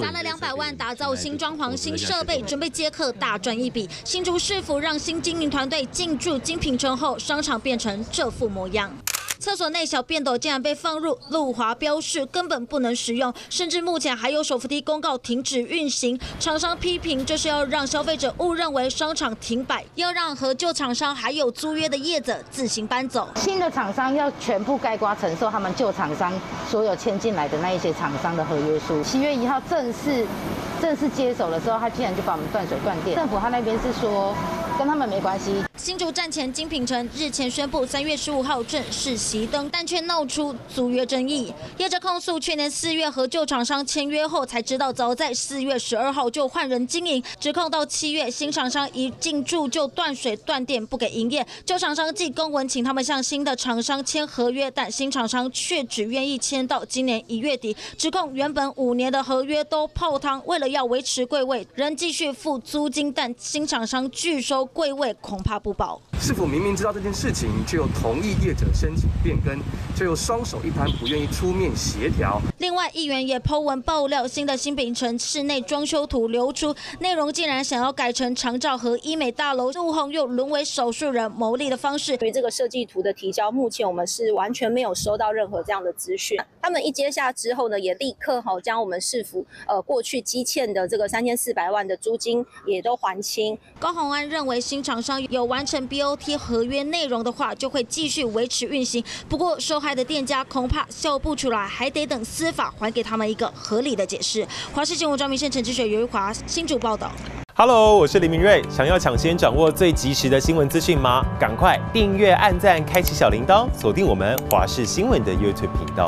砸了200万打造新装潢、新设备，准备接客大赚一笔。新竹市府让新经营团队进驻精品城后，商场变成这副模样。 厕所内小便斗竟然被放入路滑标示，根本不能使用，甚至目前还有手扶梯公告停止运行。厂商批评，这是要让消费者误认为商场停摆，要让合旧厂商还有租约的业者自行搬走。新的厂商要全部盖瓜承受他们旧厂商所有签进来的那一些厂商的合约书。7月1号正式接手的时候，他竟然就把我们断水断电。政府他那边是说。 跟他们没关系。新竹站前精品城日前宣布3月15号正式熄灯，但却闹出租约争议。业者控诉去年4月和旧厂商签约后才知道，早在4月12号就换人经营，指控到7月新厂商一进驻就断水断电，不给营业。旧厂商寄公文请他们向新的厂商签合约，但新厂商却只愿意签到今年1月底，指控原本5年的合约都泡汤。为了要维持柜位，仍继续付租金，但新厂商拒收。 柜位恐怕不保。市府明明知道这件事情，却又同意业者申请变更，却又双手一摊，不愿意出面协调。另外，议员也PO文爆料，新的新北城室内装修图流出，内容竟然想要改成长照和医美大楼，陆鸿又沦为少数人牟利的方式。对于这个设计图的提交，目前我们是完全没有收到任何这样的资讯。他们一接下之后呢，也立刻将我们市府过去积欠的这个3400万的租金也都还清。高虹安认为。 新厂商有完成 BOT 合约内容的话，就会继续维持运行。不过，受害的店家恐怕笑不出来，还得等司法还给他们一个合理的解释。华视新闻张明胜、陈志雪、尤玉华，新竹报道。Hello， 我是林明瑞。想要抢先掌握最及时的新闻资讯吗？赶快订阅、按赞、开启小铃铛，锁定我们华视新闻的 YouTube 频道。